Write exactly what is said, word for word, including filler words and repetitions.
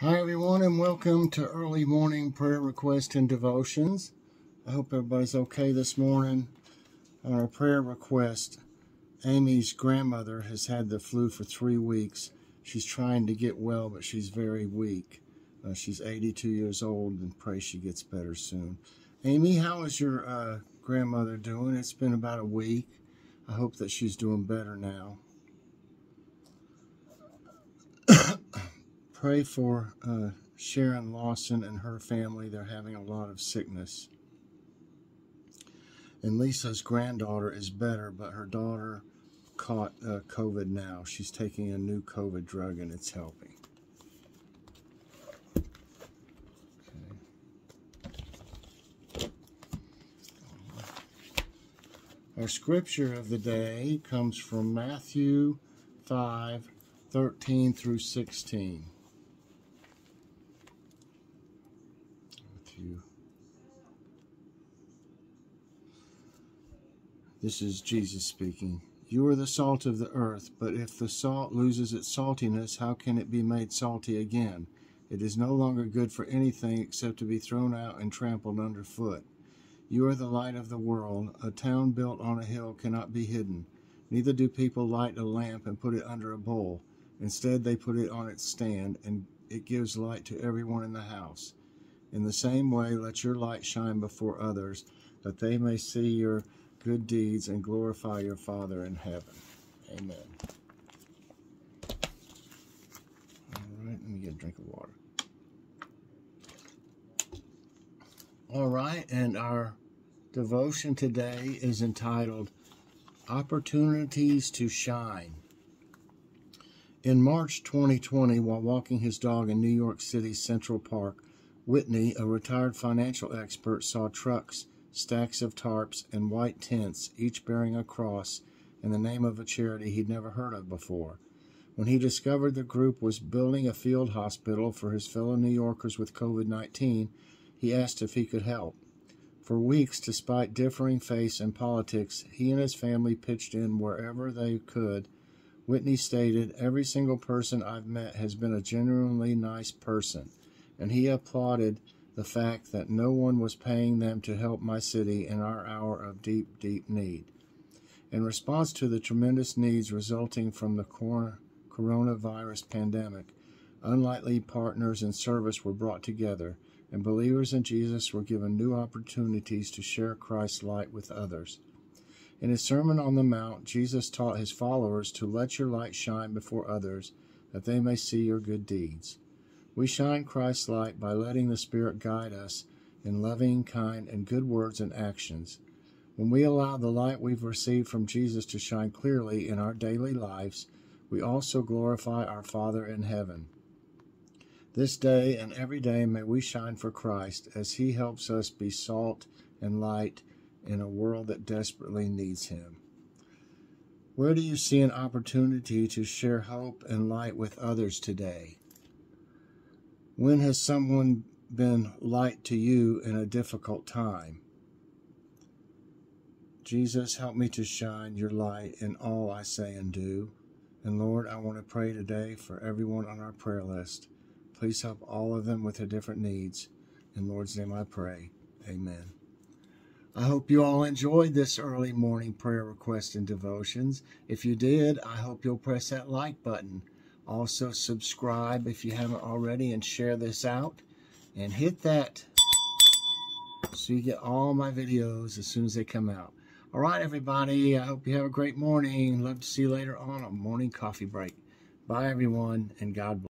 Hi everyone, and welcome to early morning prayer requests and devotions. I hope everybody's okay this morning. On our prayer request, Amy's grandmother has had the flu for three weeks. She's trying to get well, but she's very weak. Uh, she's eighty-two years old, and pray she gets better soon. Amy, how is your uh, grandmother doing? It's been about a week. I hope that she's doing better now. Pray for uh, Sharon Lawson and her family. They're having a lot of sickness. And Lisa's granddaughter is better, but her daughter caught uh, COVID now. She's taking a new COVID drug, and it's helping. Okay. Our scripture of the day comes from Matthew five, thirteen through sixteen. This is Jesus speaking. You are the salt of the earth, but if the salt loses its saltiness, how can it be made salty again? It is no longer good for anything except to be thrown out and trampled underfoot. You are the light of the world. A town built on a hill cannot be hidden. Neither do people light a lamp and put it under a bowl. Instead, they put it on its stand, and it gives light to everyone in the house. In the same way, let your light shine before others, that they may see your good deeds and glorify your Father in heaven. Amen. All right, let me get a drink of water. All right, and our devotion today is entitled Opportunities to Shine. In March twenty twenty, while walking his dog in New York City's Central Park, Whitney, a retired financial expert, saw trucks, stacks of tarps, and white tents, each bearing a cross in the name of a charity he'd never heard of before. When he discovered the group was building a field hospital for his fellow New Yorkers with COVID nineteen, he asked if he could help. For weeks, despite differing faiths and politics, he and his family pitched in wherever they could. Whitney stated, "Every single person I've met has been a genuinely nice person," and he applauded the fact that no one was paying them to help my city in our hour of deep, deep need. In response to the tremendous needs resulting from the coronavirus pandemic, unlikely partners in service were brought together, and believers in Jesus were given new opportunities to share Christ's light with others. In his Sermon on the Mount, Jesus taught his followers to let your light shine before others, that they may see your good deeds. We shine Christ's light by letting the Spirit guide us in loving, kind, and good words and actions. When we allow the light we've received from Jesus to shine clearly in our daily lives, we also glorify our Father in heaven. This day and every day may we shine for Christ as he helps us be salt and light in a world that desperately needs him. Where do you see an opportunity to share hope and light with others today? When has someone been light to you in a difficult time? Jesus, help me to shine your light in all I say and do. And Lord, I want to pray today for everyone on our prayer list. Please help all of them with their different needs. In Lord's name I pray. Amen. I hope you all enjoyed this early morning prayer request and devotions. If you did, I hope you'll press that like button. Also, subscribe if you haven't already and share this out. And hit that so you get all my videos as soon as they come out. All right, everybody. I hope you have a great morning. Love to see you later on a morning coffee break. Bye, everyone, and God bless.